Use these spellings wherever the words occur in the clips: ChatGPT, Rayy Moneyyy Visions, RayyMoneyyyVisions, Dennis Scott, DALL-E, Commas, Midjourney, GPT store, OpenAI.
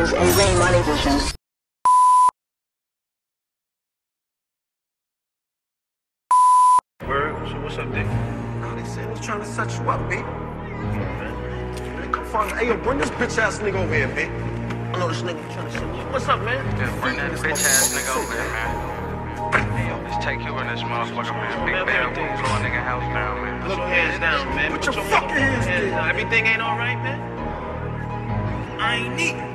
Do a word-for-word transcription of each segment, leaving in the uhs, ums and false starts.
This is a Ray Money Vision. Word? So what's up, Dick? Nah, they said I was trying to set you up, B. Man, come find me. Hey, yo, bring this bitch-ass nigga over here, B. I know this nigga trying to set you up. What's up, man? Yeah, bring that bitch-ass nigga over here, man. man. Let's take you in this motherfucker, man. Big bad room, blow a nigga house down, man. Put your hands down, man. Put your fucking hands down. Everything ain't all right, man. I ain't need it.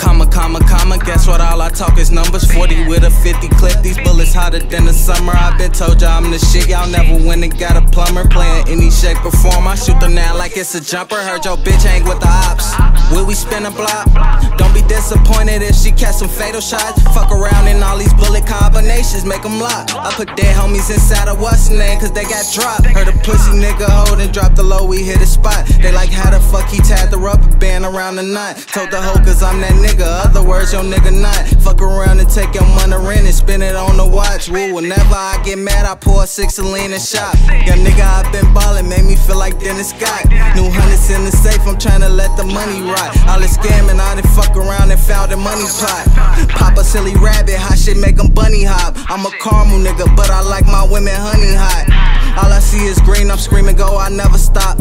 Comma, comma, comma, guess what, all I talk is numbers. Forty with a fifty clip, these bullets hotter than the summer. I been told y'all I'm the shit, y'all never win and got a plumber. Playing any shape or form, I shoot them now like it's a jumper. Heard your bitch hang with the ops, will we spin a block? Don't be disappointed if she catch some fatal shots. Fuck around in all these bullet combinations, make them lock. I put dead homies inside of what's name, cause they got dropped. Heard a pussy nigga hold and drop the low, we hit a spot. They like how the fuck he tied the rubber band around the knot. Told the hoe cause I'm that nigga, other words your nigga not. Fuck around and take your money rent and spend it on the watch. Woo, whenever I get mad I pour a six and lean and shop. Young nigga I been ballin', made me feel like Dennis Scott. New hundreds in the safe, I'm tryna let the money rot. All this scamming, I done fuck around and found the money plot. Pop a silly rabbit, hot shit make them bunny hop. I'm a caramel nigga, but I like my women honey hot. All I see is green, I'm screaming go, I never stop.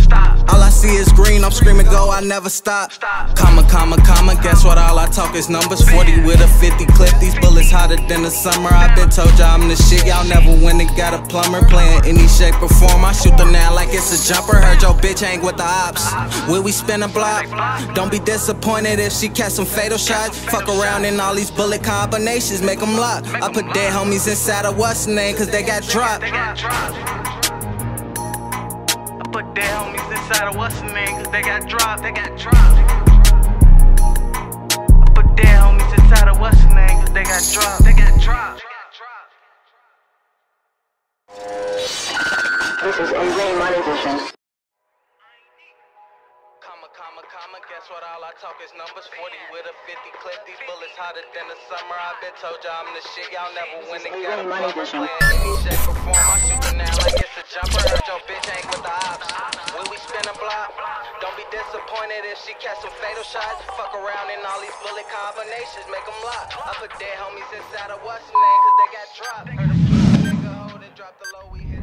All I see is green, I'm screaming go, I never stop. Comma, comma, comma, guess what, all I talk is numbers. Forty with a fifty clip, these bullets hotter than the summer. I been told y'all I'm the shit, y'all never win and got a plumber. Playing any shape or form, I shoot them now like it's a jumper. Heard your bitch hang with the ops, will we spin a block? Don't be disappointed if she catch some fatal shots. Fuck around in all these bullet combinations, make them lock. I put dead homies inside of what's name, cause they got dropped. Put their homies inside of what's name, cause they got dropped, they got dropped. Put their homies inside of what's name, cause they got dropped, they got dropped. This is a RayyMoneyyyVisions. Guess what, all I talk is numbers. Forty with a fifty clip, these bullets hotter than the summer. I been told y'all I'm the shit, y'all never win and got a plumber. Playing any shape or form, I shoot them now like it's a jumper. Heard your bitch hang with the ops, will we spin a block? Don't be disappointed if she catch some fatal shots. Fuck around in all these bullet combinations, make them lock. I put dead homies inside of what's name, cause they got dropped. Heard a nigga hold and drop the low, we hit.